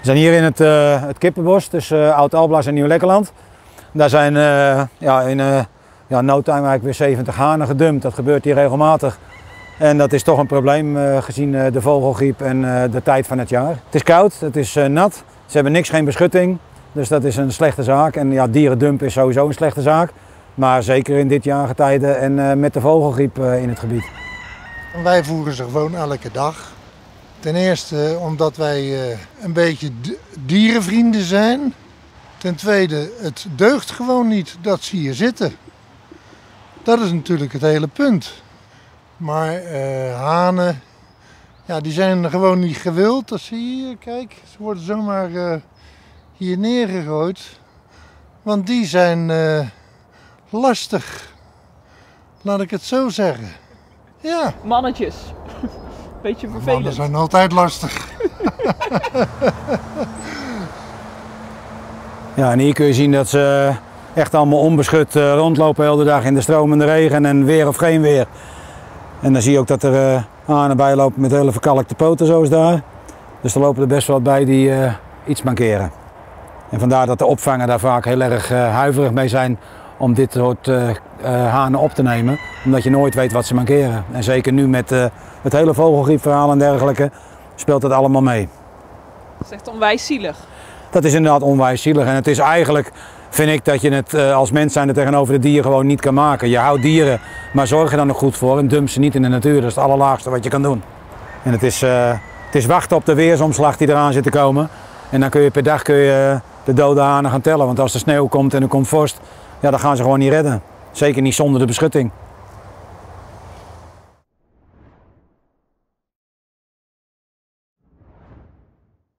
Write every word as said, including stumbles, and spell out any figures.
We zijn hier in het, uh, het Kippenbos tussen uh, Oud-Alblas en Nieuw-Lekkerland. Daar zijn uh, ja, in uh, ja, no time eigenlijk weer zeventig hanen gedumpt. Dat gebeurt hier regelmatig. En dat is toch een probleem uh, gezien uh, de vogelgriep en uh, de tijd van het jaar. Het is koud, het is uh, nat, ze hebben niks, geen beschutting. Dus dat is een slechte zaak. En ja, dierendump is sowieso een slechte zaak. Maar zeker in dit jaargetijde en uh, met de vogelgriep uh, in het gebied. Wij voeren ze gewoon elke dag. Ten eerste omdat wij een beetje dierenvrienden zijn. Ten tweede, het deugt gewoon niet dat ze hier zitten. Dat is natuurlijk het hele punt. Maar uh, hanen, ja, die zijn gewoon niet gewild. Dat zie je hier, kijk, ze worden zomaar uh, hier neergegooid. Want die zijn uh, lastig, laat ik het zo zeggen. Ja. Mannetjes. Beetje vervelend. Mannen zijn altijd lastig. Ja, en hier kun je zien dat ze echt allemaal onbeschut rondlopen heel de dag in de stromende regen en weer of geen weer. En dan zie je ook dat er hanen bij lopen met hele verkalkte poten zoals daar. Dus er lopen er best wel wat bij die uh, iets mankeren. En vandaar dat de opvangen daar vaak heel erg uh, huiverig mee zijn om dit soort uh, uh, hanen op te nemen. Omdat je nooit weet wat ze mankeren. En zeker nu met uh, het hele vogelgriepverhaal en dergelijke speelt dat allemaal mee. Dat is echt onwijs zielig. Dat is inderdaad onwijs zielig. En het is eigenlijk, vind ik, dat je het uh, als mens zijnde tegenover de dieren gewoon niet kan maken. Je houdt dieren, maar zorg er dan nog goed voor en dump ze niet in de natuur. Dat is het allerlaagste wat je kan doen. En het is, uh, het is wachten op de weersomslag die eraan zit te komen. En dan kun je per dag kun je de dode hanen gaan tellen. Want als er sneeuw komt en er komt vorst, ja, dan gaan ze gewoon niet redden. Zeker niet zonder de beschutting.